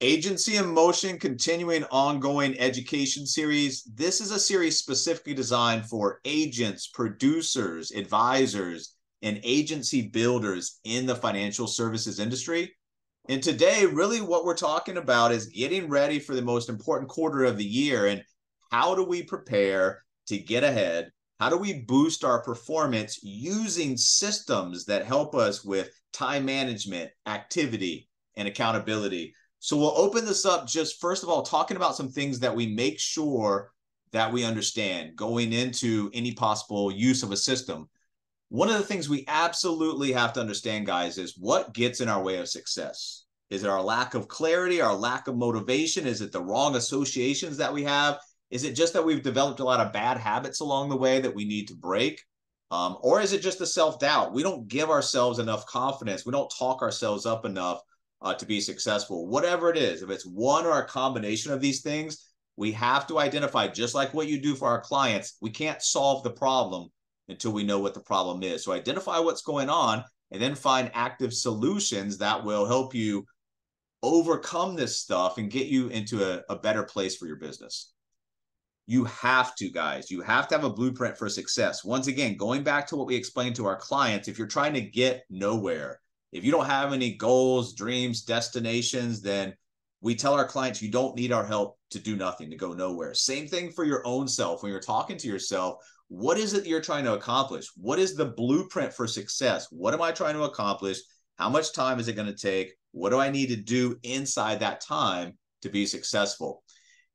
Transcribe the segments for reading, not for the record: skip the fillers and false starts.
Agency in Motion, continuing ongoing education series. This is a series specifically designed for agents, producers, advisors, and agency builders in the financial services industry. And today, really what we're talking about is getting ready for the most important quarter of the year and how do we prepare to get ahead? How do we boost our performance using systems that help us with time management, activity, and accountability? So we'll open this up just first of all, talking about some things that we make sure that we understand going into any possible use of a system. One of the things we absolutely have to understand, guys, is what gets in our way of success. Is it our lack of clarity, our lack of motivation? Is it the wrong associations that we have? Is it just that we've developed a lot of bad habits along the way that we need to break? Or is it just the self-doubt? We don't give ourselves enough confidence. We don't talk ourselves up enough to be successful. Whatever it is, if it's one or a combination of these things, we have to identify, just like what you do for our clients, we can't solve the problem until we know what the problem is. So identify what's going on and then find active solutions that will help you overcome this stuff and get you into a better place for your business. You have to, guys. You have to have a blueprint for success. Once again, going back to what we explained to our clients, if you're trying to get nowhere, if you don't have any goals, dreams, destinations, then we tell our clients you don't need our help to do nothing, to go nowhere. Same thing for your own self. When you're talking to yourself, what is it you're trying to accomplish? What is the blueprint for success? What am I trying to accomplish? How much time is it going to take? What do I need to do inside that time to be successful?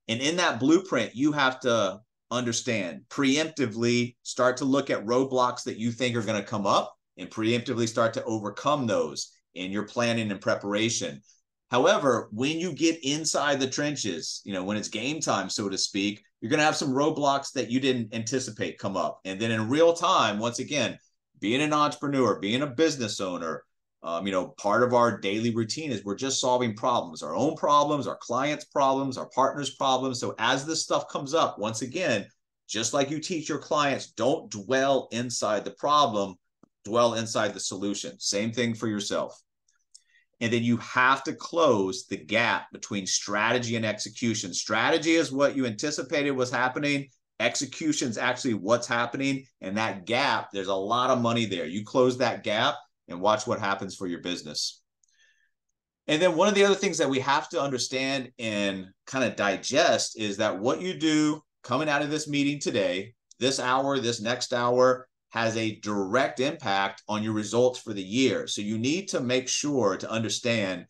And in that blueprint, you have to understand, preemptively start to look at roadblocks that you think are going to come up, and preemptively start to overcome those in your planning and preparation. However, when you get inside the trenches, you know, when it's game time, so to speak, you're going to have some roadblocks that you didn't anticipate come up. And then in real time, once again, being an entrepreneur, being a business owner, part of our daily routine is we're just solving problems, our own problems, our clients' problems, our partners' problems. So as this stuff comes up, once again, just like you teach your clients, don't dwell inside the problem. Dwell inside the solution. Same thing for yourself. And then you have to close the gap between strategy and execution. Strategy is what you anticipated was happening. Execution is actually what's happening. And that gap, there's a lot of money there. You close that gap and watch what happens for your business. And then one of the other things that we have to understand and kind of digest is that what you do coming out of this meeting today, this hour, this next hour, has a direct impact on your results for the year. So you need to make sure to understand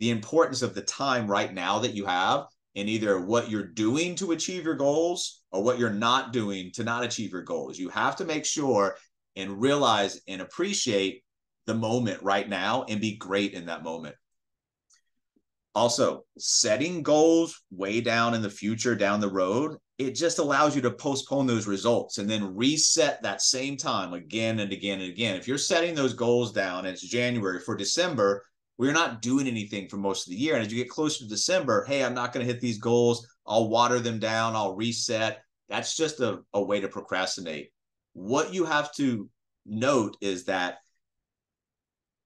the importance of the time right now that you have and either what you're doing to achieve your goals or what you're not doing to not achieve your goals. You have to make sure and realize and appreciate the moment right now and be great in that moment. Also, setting goals way down in the future, down the road, it just allows you to postpone those results and then reset that same time again and again and again. If you're setting those goals down, and it's January for December, we're not doing anything for most of the year. And as you get closer to December, hey, I'm not going to hit these goals. I'll water them down. I'll reset. That's just a way to procrastinate. What you have to note is that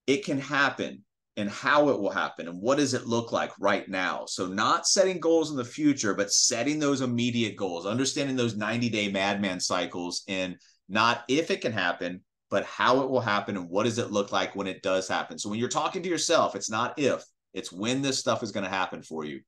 it can happen, and how it will happen, and what does it look like right now. So not setting goals in the future, but setting those immediate goals, understanding those 90-day madman cycles, and not if it can happen, but how it will happen, and what does it look like when it does happen. So when you're talking to yourself, it's not if, it's when this stuff is going to happen for you.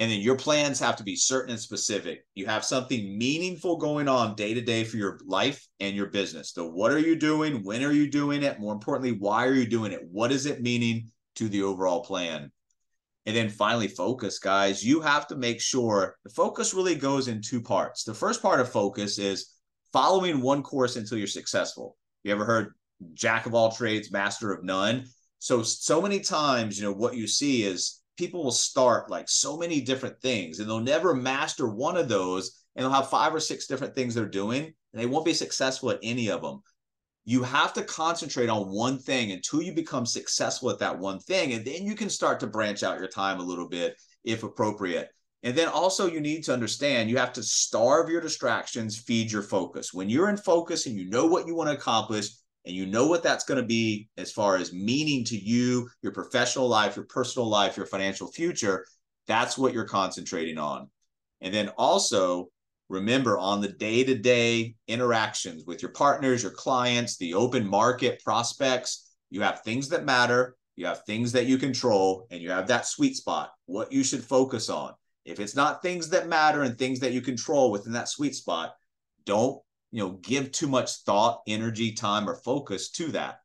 And then your plans have to be certain and specific. You have something meaningful going on day to day for your life and your business. So what are you doing? When are you doing it? More importantly, why are you doing it? What is it meaning to the overall plan? And then finally, focus, guys. You have to make sure the focus really goes in two parts. The first part of focus is following one course until you're successful. You ever heard jack of all trades, master of none? So many times, what you see is people will start like so many different things and they'll never master one of those, and they'll have 5 or 6 different things they're doing and they won't be successful at any of them. You have to concentrate on one thing until you become successful at that one thing, and then you can start to branch out your time a little bit if appropriate. And then also you need to understand you have to starve your distractions, feed your focus. When you're in focus and you know what you want to accomplish, and you know what that's going to be as far as meaning to you, your professional life, your personal life, your financial future, that's what you're concentrating on. And then also remember on the day-to-day interactions with your partners, your clients, the open market prospects, you have things that matter, you have things that you control, and you have that sweet spot, what you should focus on. If it's not things that matter and things that you control within that sweet spot, don't give too much thought, energy, time, or focus to that.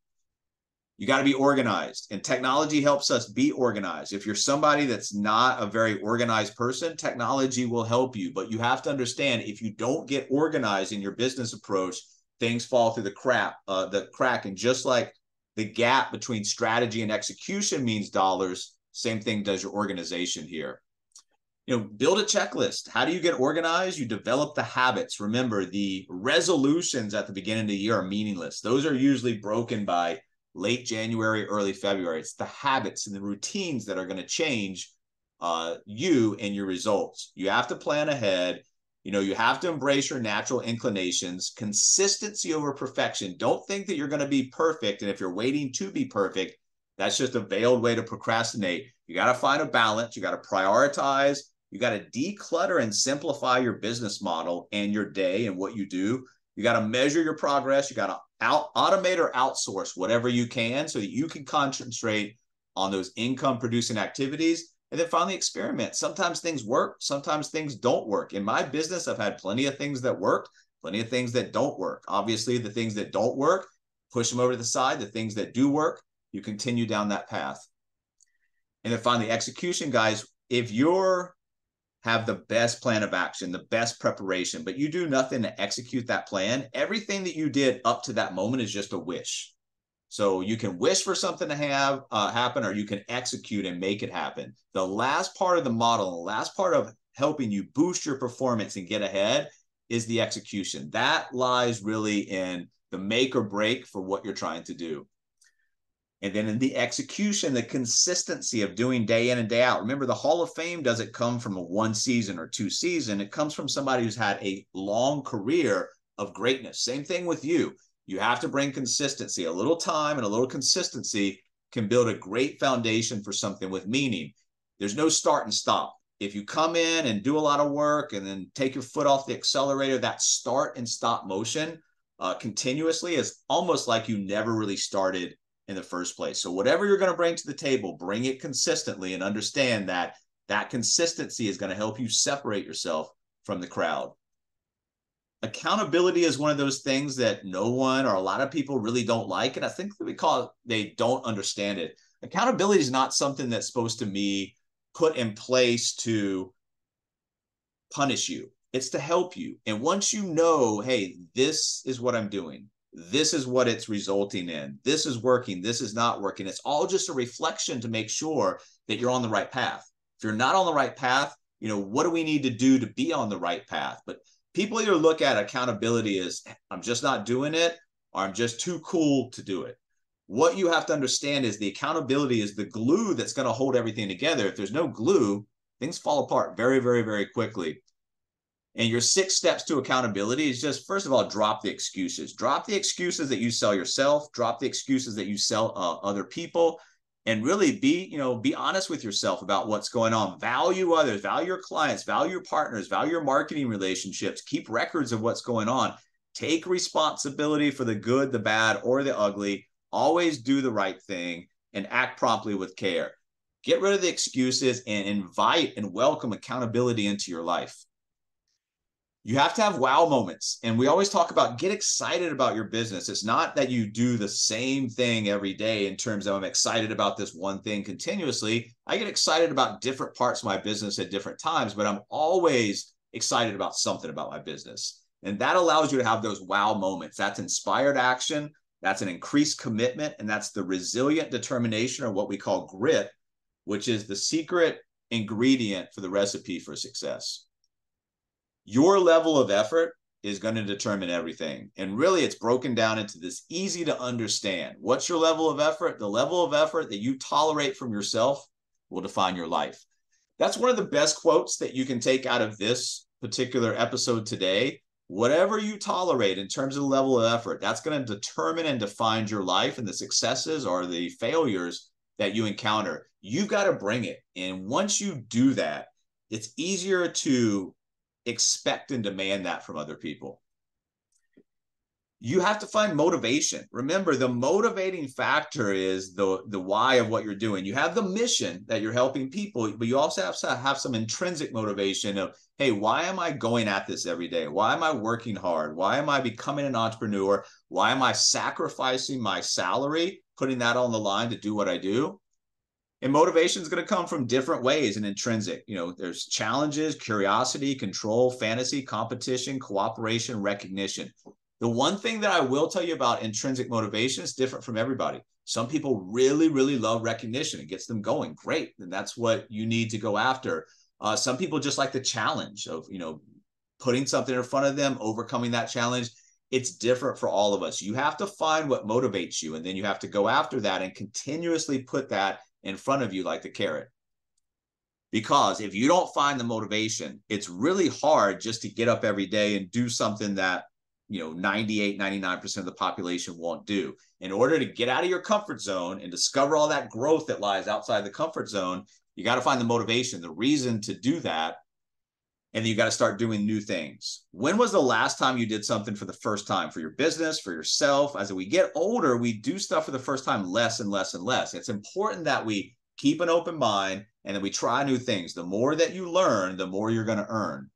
You got to be organized, and technology helps us be organized. If you're somebody that's not a very organized person, technology will help you, but you have to understand if you don't get organized in your business approach, things fall through the crack. And just like the gap between strategy and execution means dollars, same thing does your organization here. Build a checklist. How do you get organized? You develop the habits. Remember, the resolutions at the beginning of the year are meaningless. Those are usually broken by late January, early February. It's the habits and the routines that are going to change you and your results. You have to plan ahead. You have to embrace your natural inclinations. Consistency over perfection. Don't think that you're going to be perfect. And if you're waiting to be perfect, that's just a veiled way to procrastinate. You got to find a balance. You got to prioritize. You got to declutter and simplify your business model and your day and what you do. You got to measure your progress. You got to automate or outsource whatever you can so that you can concentrate on those income-producing activities. And then finally, experiment. Sometimes things work. Sometimes things don't work. In my business, I've had plenty of things that worked, plenty of things that don't work. Obviously, the things that don't work, push them over to the side. The things that do work, you continue down that path. And then finally, execution, guys. If you're have the best plan of action, the best preparation, but you do nothing to execute that plan, everything that you did up to that moment is just a wish. So you can wish for something to have happen, or you can execute and make it happen. The last part of the model, the last part of helping you boost your performance and get ahead is the execution. That lies really in the make or break for what you're trying to do. And then in the execution, the consistency of doing day in and day out. Remember, the Hall of Fame doesn't come from a one season or two season. It comes from somebody who's had a long career of greatness. Same thing with you. You have to bring consistency. A little time and a little consistency can build a great foundation for something with meaning. There's no start and stop. If you come in and do a lot of work and then take your foot off the accelerator, that start and stop motion continuously is almost like you never really started in the first place. So whatever you're going to bring to the table, bring it consistently and understand that that consistency is going to help you separate yourself from the crowd. Accountability is one of those things that no one or a lot of people really don't like. And I think that they don't understand it. Accountability is not something that's supposed to be put in place to punish you. It's to help you. And once you know, hey, this is what I'm doing, this is what it's resulting in, this is working, this is not working, it's all just a reflection to make sure that you're on the right path. If you're not on the right path, what do we need to do to be on the right path? But people either look at accountability as, I'm just not doing it, or I'm just too cool to do it. What you have to understand is the accountability is the glue that's going to hold everything together. If there's no glue, things fall apart very, very, very quickly. And your 6 steps to accountability is just, first of all, drop the excuses. Drop the excuses that you sell yourself. Drop the excuses that you sell other people. And really be honest with yourself about what's going on. Value others, value your clients, value your partners, value your marketing relationships. Keep records of what's going on. Take responsibility for the good, the bad, or the ugly. Always do the right thing and act promptly with care. Get rid of the excuses and invite and welcome accountability into your life. You have to have wow moments. And we always talk about get excited about your business. It's not that you do the same thing every day in terms of I'm excited about this one thing continuously. I get excited about different parts of my business at different times, but I'm always excited about something about my business. And that allows you to have those wow moments. That's inspired action. That's an increased commitment. And that's the resilient determination, or what we call grit, which is the secret ingredient for the recipe for success. Your level of effort is going to determine everything. And really, it's broken down into this easy to understand. What's your level of effort? The level of effort that you tolerate from yourself will define your life. That's one of the best quotes that you can take out of this particular episode today. Whatever you tolerate in terms of the level of effort, that's going to determine and define your life and the successes or the failures that you encounter. You've got to bring it. And once you do that, it's easier to expect and demand that from other people. You have to find motivation. Remember, the motivating factor is the why of what you're doing. You have the mission that you're helping people, but you also have to have some intrinsic motivation of, hey, why am I going at this every day? Why am I working hard? Why am I becoming an entrepreneur? Why am I sacrificing my salary, putting that on the line to do what I do? And motivation is going to come from different ways and intrinsic. You know, there's challenges, curiosity, control, fantasy, competition, cooperation, recognition. The one thing that I will tell you about intrinsic motivation is different from everybody. Some people really, really love recognition. It gets them going. Great. And that's what you need to go after. Some people just like the challenge of, you know, putting something in front of them, overcoming that challenge. It's different for all of us. You have to find what motivates you, and then you have to go after that and continuously put that in front of you like the carrot. Because if you don't find the motivation, it's really hard just to get up every day and do something that, you know, 98, 99% of the population won't do. In order to get out of your comfort zone and discover all that growth that lies outside the comfort zone, you got to find the motivation, the reason to do that. And then you got to start doing new things. When was the last time you did something for the first time for your business, for yourself? As we get older, we do stuff for the first time less and less and less. It's important that we keep an open mind and that we try new things. The more that you learn, the more you're going to earn.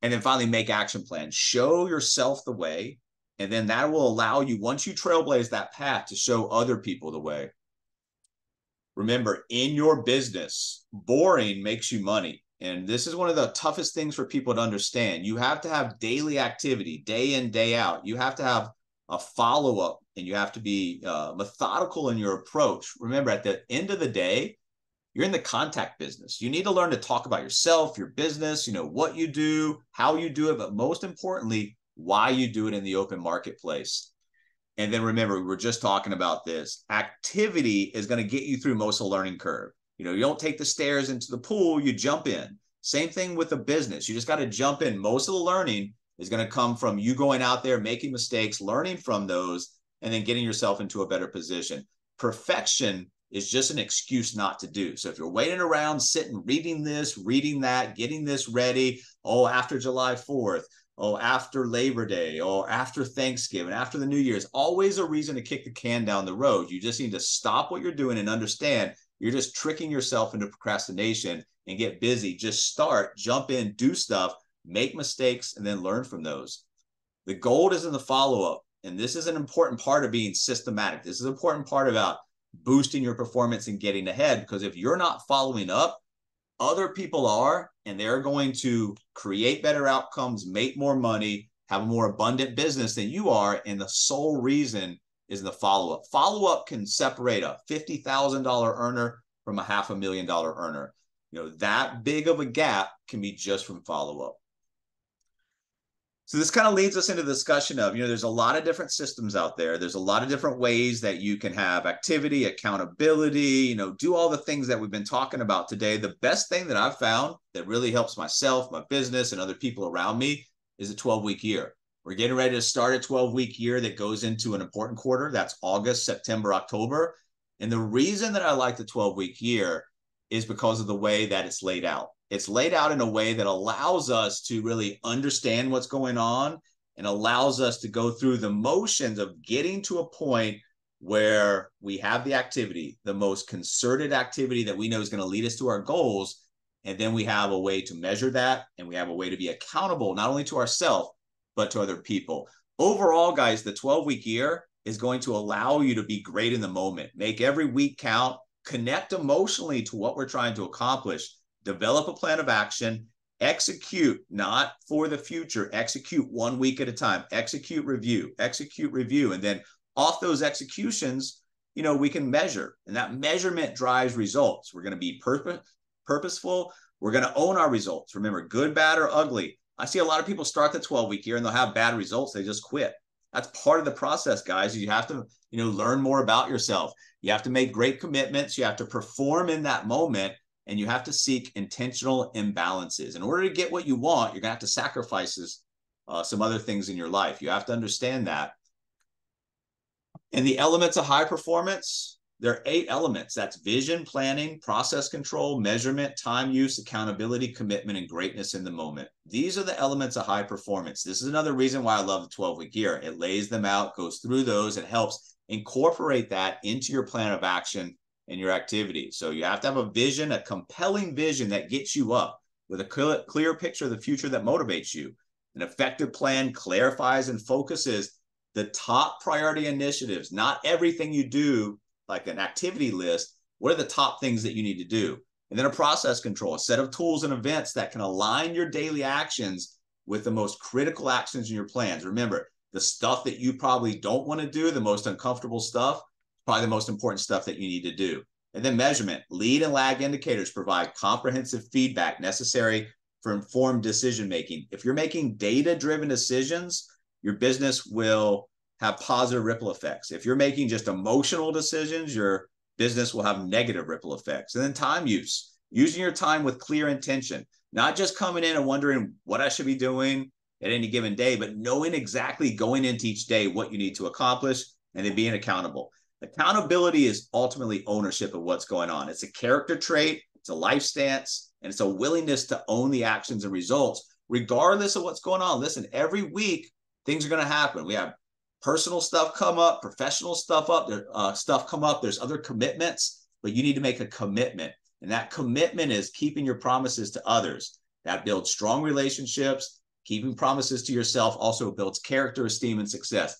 And then finally, make action plans. Show yourself the way. And then that will allow you, once you trailblaze that path, to show other people the way. Remember, in your business, boring makes you money. And this is one of the toughest things for people to understand. You have to have daily activity, day in, day out. You have to have a follow-up, and you have to be methodical in your approach. Remember, at the end of the day, you're in the contact business. You need to learn to talk about yourself, your business, you know, what you do, how you do it, but most importantly, why you do it in the open marketplace. And then remember, we were just talking about this. Activity is going to get you through most of the learning curve. You know, you don't take the stairs into the pool, you jump in. Same thing with a business. You just got to jump in. Most of the learning is going to come from you going out there, making mistakes, learning from those, and then getting yourself into a better position. Perfection is just an excuse not to do. So if you're waiting around, sitting, reading this, reading that, getting this ready, oh, after July 4th, oh, after Labor Day, oh, after Thanksgiving, after the New Year's, always a reason to kick the can down the road. You just need to stop what you're doing and understand you're just tricking yourself into procrastination, and get busy. Just start, jump in, do stuff, make mistakes, and then learn from those. The gold is in the follow-up. And this is an important part of being systematic. This is an important part about boosting your performance and getting ahead, because if you're not following up, other people are, and they're going to create better outcomes, make more money, have a more abundant business than you are. And the sole reason is the follow-up. Follow-up can separate a $50,000 earner from a $500,000 earner. You know, that big of a gap can be just from follow-up. So this kind of leads us into the discussion of, you know, there's a lot of different systems out there. There's a lot of different ways that you can have activity, accountability, you know, do all the things that we've been talking about today. The best thing that I've found that really helps myself, my business, and other people around me is a 12-week year. We're getting ready to start a 12-week year that goes into an important quarter. That's August, September, October. And the reason that I like the 12-week year is because of the way that it's laid out. It's laid out in a way that allows us to really understand what's going on and allows us to go through the motions of getting to a point where we have the activity, the most concerted activity that we know is going to lead us to our goals. And then we have a way to measure that, and we have a way to be accountable, not only to ourselves, but to other people. Overall, guys, the 12-week year is going to allow you to be great in the moment. Make every week count, connect emotionally to what we're trying to accomplish. Develop a plan of action, execute, not for the future, execute 1 week at a time, execute, review, and then off those executions, you know, we can measure, and that measurement drives results. We're going to be purposeful. We're going to own our results. Remember, good, bad, or ugly. I see a lot of people start the 12-week year and they'll have bad results. They just quit. That's part of the process, guys. You have to, you know, learn more about yourself. You have to make great commitments. You have to perform in that moment. And you have to seek intentional imbalances. In order to get what you want, you're going to have to sacrifice some other things in your life. You have to understand that. And the elements of high performance, there are 8 elements. That's vision, planning, process control, measurement, time use, accountability, commitment, and greatness in the moment. These are the elements of high performance. This is another reason why I love the 12-week year. It lays them out, goes through those, and helps incorporate that into your plan of action and your activity. So you have to have a vision, a compelling vision that gets you up, with a clear picture of the future that motivates you. An effective plan clarifies and focuses the top priority initiatives, not everything you do, like an activity list. What are the top things that you need to do? And then a process control, a set of tools and events that can align your daily actions with the most critical actions in your plans. Remember, the stuff that you probably don't want to do, the most uncomfortable stuff, probably the most important stuff that you need to do. And then measurement, lead and lag indicators provide comprehensive feedback necessary for informed decision-making. If you're making data-driven decisions, your business will have positive ripple effects. If you're making just emotional decisions, your business will have negative ripple effects. And then time use, using your time with clear intention, not just coming in and wondering what I should be doing at any given day, but knowing exactly going into each day what you need to accomplish and then being accountable. Accountability is ultimately ownership of what's going on. It's a character trait, it's a life stance, and it's a willingness to own the actions and results, regardless of what's going on. Listen, every week, things are going to happen. We have personal stuff come up, professional stuff up, stuff come up. There's other commitments, but you need to make a commitment. And that commitment is keeping your promises to others. That builds strong relationships. Keeping promises to yourself also builds character, esteem, and success.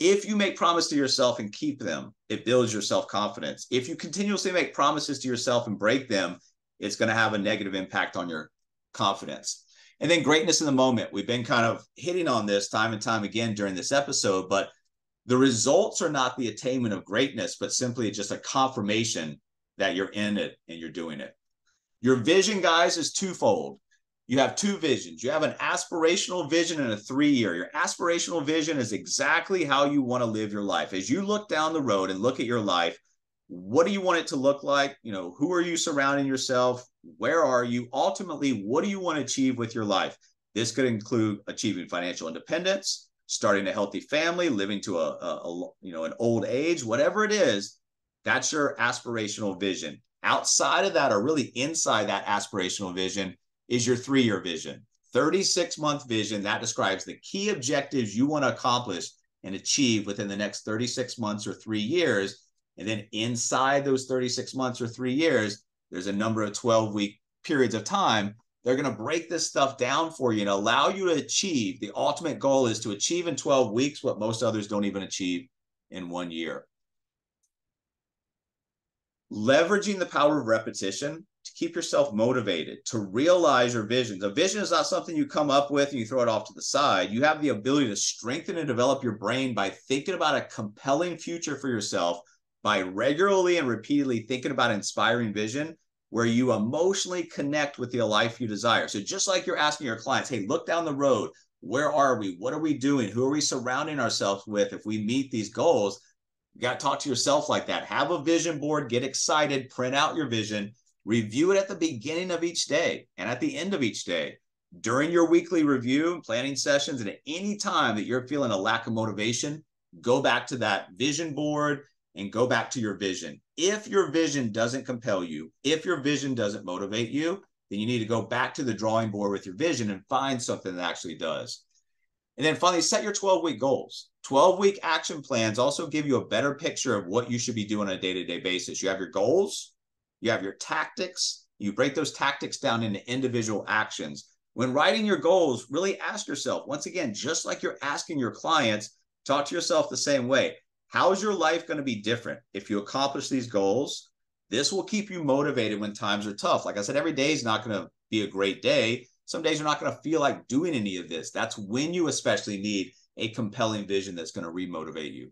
If you make promises to yourself and keep them, it builds your self-confidence. If you continuously make promises to yourself and break them, it's going to have a negative impact on your confidence. And then greatness in the moment. We've been kind of hitting on this time and time again during this episode, but the results are not the attainment of greatness, but simply just a confirmation that you're in it and you're doing it. Your vision, guys, is twofold. You have 2 visions. You have an aspirational vision and a 3-year. Your aspirational vision is exactly how you want to live your life. As you look down the road and look at your life, what do you want it to look like? You know, who are you surrounding yourself? Where are you? Ultimately, what do you want to achieve with your life? This could include achieving financial independence, starting a healthy family, living to an old age, whatever it is. That's your aspirational vision. Outside of that, or really inside that aspirational vision, is your 3-year vision. 36-month vision that describes the key objectives you want to accomplish and achieve within the next 36 months or 3 years. And then inside those 36 months or 3 years, there's a number of 12-week periods of time. They're going to break this stuff down for you and allow you to achieve. The ultimate goal is to achieve in 12 weeks what most others don't even achieve in 1 year. Leveraging the power of repetition to keep yourself motivated, to realize your visions. A vision is not something you come up with and you throw it off to the side. You have the ability to strengthen and develop your brain by thinking about a compelling future for yourself, by regularly and repeatedly thinking about inspiring vision where you emotionally connect with the life you desire. So just like you're asking your clients, hey, look down the road. Where are we? What are we doing? Who are we surrounding ourselves with if we meet these goals? You got to talk to yourself like that. Have a vision board, get excited, print out your vision, review it at the beginning of each day and at the end of each day. During your weekly review and planning sessions and at any time that you're feeling a lack of motivation, go back to that vision board and go back to your vision. If your vision doesn't compel you, if your vision doesn't motivate you, then you need to go back to the drawing board with your vision and find something that actually does. And then finally, set your 12-week goals. 12-week action plans also give you a better picture of what you should be doing on a day-to-day basis. You have your goals, you have your tactics, you break those tactics down into individual actions. When writing your goals, really ask yourself, once again, just like you're asking your clients, talk to yourself the same way. How is your life going to be different if you accomplish these goals? This will keep you motivated when times are tough. Like I said, every day is not going to be a great day. Some days you're not going to feel like doing any of this. That's when you especially need a compelling vision that's going to remotivate you.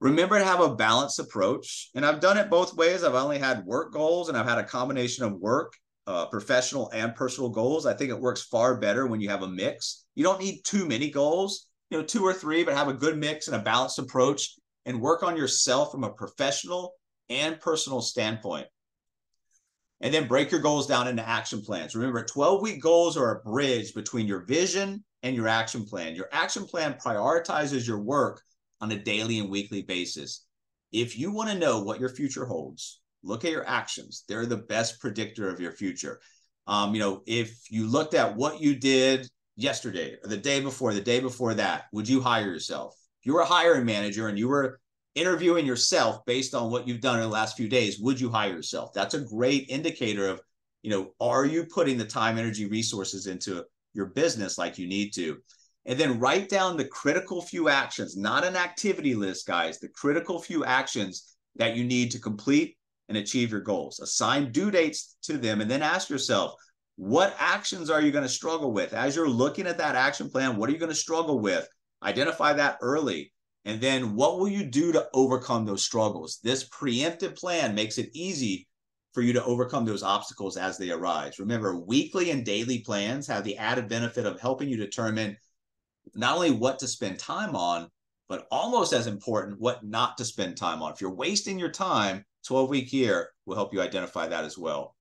Remember to have a balanced approach. And I've done it both ways. I've only had work goals and I've had a combination of work, professional and personal goals. I think it works far better when you have a mix. You don't need too many goals, 2 or 3, but have a good mix and a balanced approach and work on yourself from a professional and personal standpoint. And then break your goals down into action plans. Remember, 12-week goals are a bridge between your vision and your action plan. Your action plan prioritizes your work on a daily and weekly basis. If you want to know what your future holds, look at your actions. They're the best predictor of your future. If you looked at what you did yesterday or the day before that, would you hire yourself? If you were a hiring manager and you were interviewing yourself based on what you've done in the last few days, would you hire yourself? That's a great indicator of, are you putting the time, energy, resources into your business like you need to? And then write down the critical few actions, not an activity list, guys, the critical few actions that you need to complete and achieve your goals. Assign due dates to them and then ask yourself, what actions are you going to struggle with? As you're looking at that action plan, what are you going to struggle with? Identify that early. And then what will you do to overcome those struggles? This preemptive plan makes it easy for you to overcome those obstacles as they arise. Remember, weekly and daily plans have the added benefit of helping you determine not only what to spend time on, but almost as important, what not to spend time on. If you're wasting your time, 12-week year will help you identify that as well.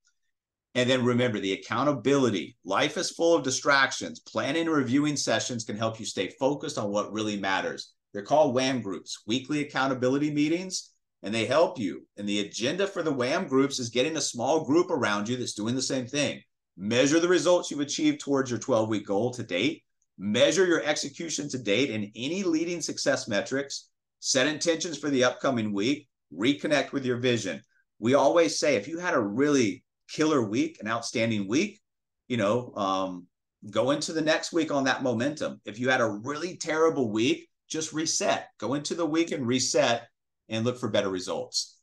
And then remember the accountability. Life is full of distractions. Planning and reviewing sessions can help you stay focused on what really matters. They're called WAM groups, weekly accountability meetings, and they help you. And the agenda for the WAM groups is getting a small group around you that's doing the same thing. Measure the results you've achieved towards your 12-week goal to date. Measure your execution to date and any leading success metrics. Set intentions for the upcoming week. Reconnect with your vision. We always say, if you had a really killer week, an outstanding week, go into the next week on that momentum. If you had a really terrible week, just reset. Go into the week and reset and look for better results.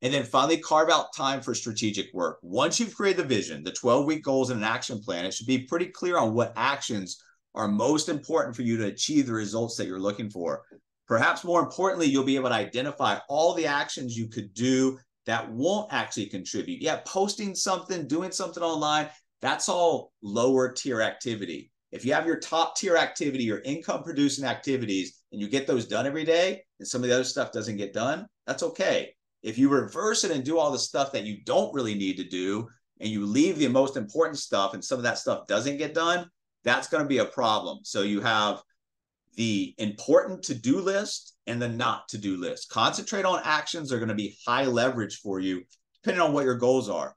And then finally, carve out time for strategic work. Once you've created the vision, the 12-week goals and an action plan, it should be pretty clear on what actions are most important for you to achieve the results that you're looking for. Perhaps more importantly, you'll be able to identify all the actions you could do that won't actually contribute. Yeah, posting something, doing something online, that's all lower tier activity. If you have your top tier activity, your income producing activities, and you get those done every day, and some of the other stuff doesn't get done, that's okay. If you reverse it and do all the stuff that you don't really need to do, and you leave the most important stuff, and some of that stuff doesn't get done, that's going to be a problem. So you have the important to-do list and the not to-do list. Concentrate on actions that are going to be high leverage for you, depending on what your goals are.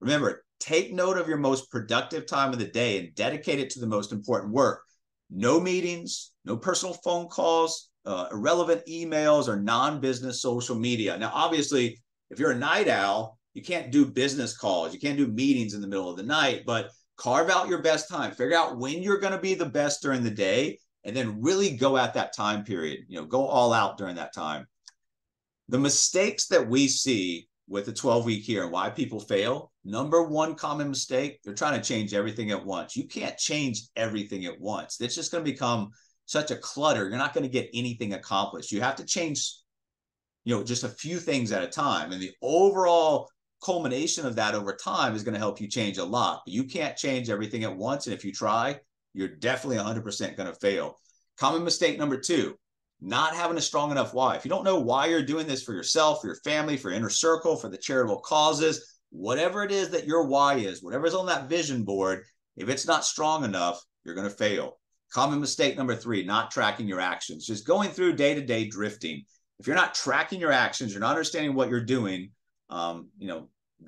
Remember, take note of your most productive time of the day and dedicate it to the most important work. No meetings, no personal phone calls, irrelevant emails, or non-business social media. Now, obviously, if you're a night owl, you can't do business calls. You can't do meetings in the middle of the night, but carve out your best time. Figure out when you're going to be the best during the day, and then really go at that time period, go all out during that time. The mistakes that we see with the 12-week year and why people fail, number one common mistake, they're trying to change everything at once. You can't change everything at once. It's just going to become such a clutter. You're not going to get anything accomplished. You have to change, just a few things at a time. And the overall culmination of that over time is going to help you change a lot. But you can't change everything at once. And if you try, you're definitely 100% going to fail. Common mistake number two, not having a strong enough why. If you don't know why you're doing this for yourself, for your family, for your inner circle, for the charitable causes, whatever it is that your why is, whatever's on that vision board, if it's not strong enough, you're going to fail. Common mistake number three, not tracking your actions. Just going through day-to-day drifting. If you're not tracking your actions, you're not understanding what you're doing,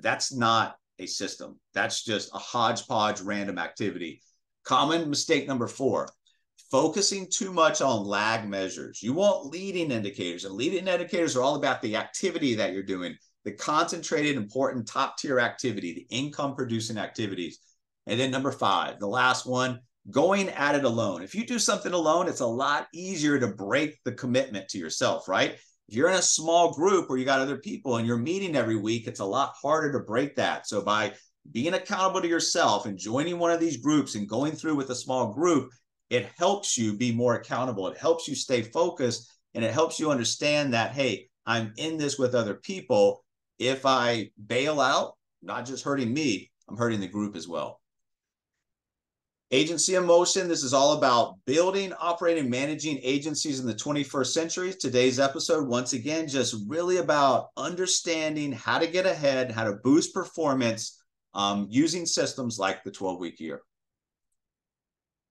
that's not a system. That's just a hodgepodge random activity. Common mistake number four, focusing too much on lag measures. You want leading indicators, and leading indicators are all about the activity that you're doing, the concentrated, important, top-tier activity, the income-producing activities. And then number five, the last one, going at it alone. If you do something alone, it's a lot easier to break the commitment to yourself, right? If you're in a small group where you got other people and you're meeting every week, it's a lot harder to break that. So by being accountable to yourself and joining one of these groups and going through with a small group, it helps you be more accountable. It helps you stay focused, and it helps you understand that, hey, I'm in this with other people. If I bail out, not just hurting me, I'm hurting the group as well. Agency in Motion. This is all about building, operating, managing agencies in the 21st century. Today's episode, once again, just really about understanding how to get ahead, how to boost performance, using systems like the 12-week year.